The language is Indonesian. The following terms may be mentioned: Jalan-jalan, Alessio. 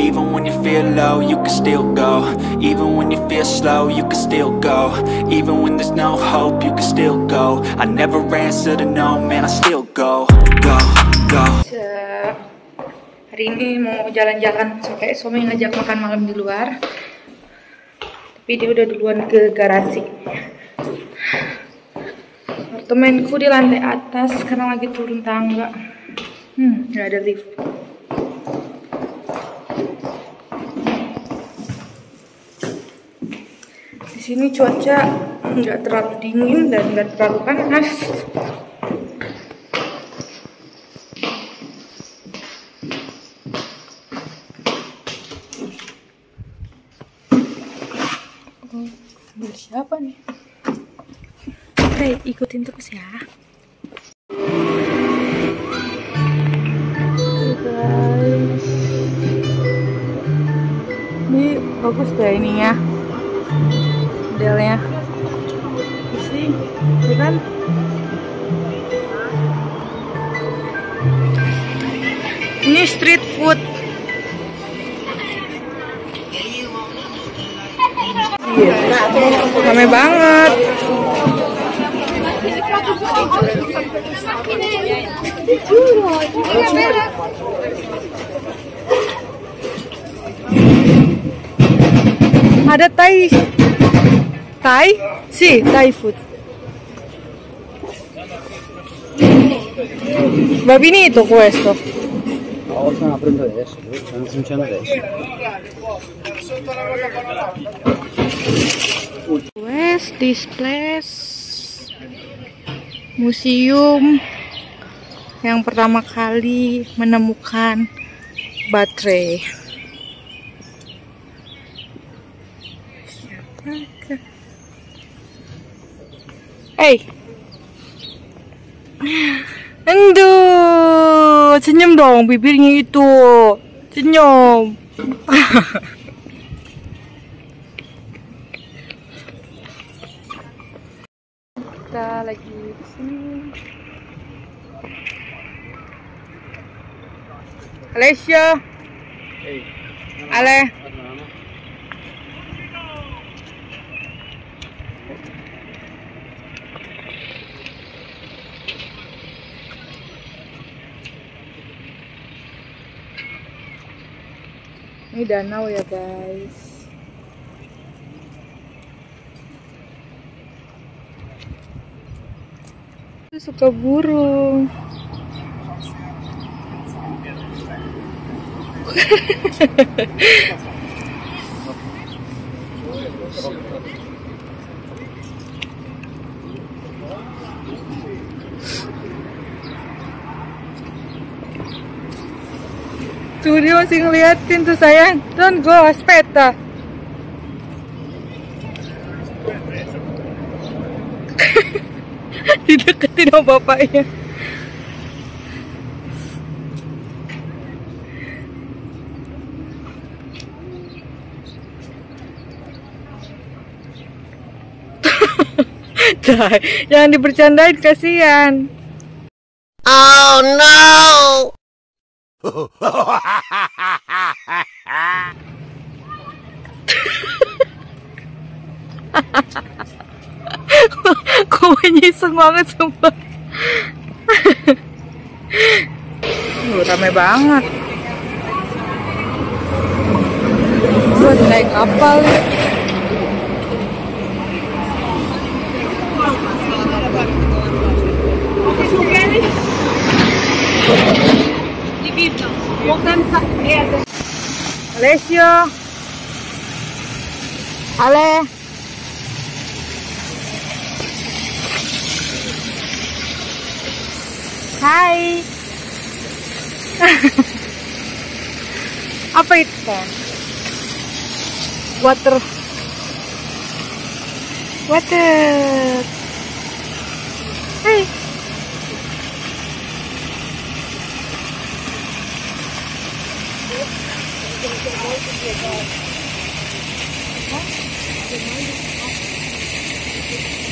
Even when you feel low, you can still go. Even when you feel slow, you can still go. Even when there's no hope, you can still go. I never answer to no, man, I still go. Go, go. Hari ini mau jalan-jalan, sampai suami ngajak makan malam di luar. Tapi dia udah duluan ke garasi. Apartemenku di lantai atas karena lagi turun tangga. Gak ada lift. Di sini cuaca nggak terlalu dingin dan nggak terlalu panas. Mobil siapa nih? Oke, ikutin terus ya. Guys, ini bagus deh ini ya. Modelnya isi, ya kan? Ini street food. Ramai banget. Ada Thai? Si, Thai food. Va finito questo. No, stanno aprendo adesso, stanno cominciando adesso. Where's this place? Museum yang pertama kali menemukan baterai. Hey, aduh, senyum dong bibirnya itu, senyum. Kita lagi di sini. Alessio, hey. Ale. Ini danau ya guys. Aku suka burung. Tuh dia masih ngeliatin tuh sayang. Don't go, aspetta. Dideketin sama bapaknya. Jangan dibercandain, kasihan. Oh no. Kok nyiseng banget sumpah. Ramai banget. Buat naik kapal. Alessio, Ale, hai. Apa itu? Water. Hai. Huh?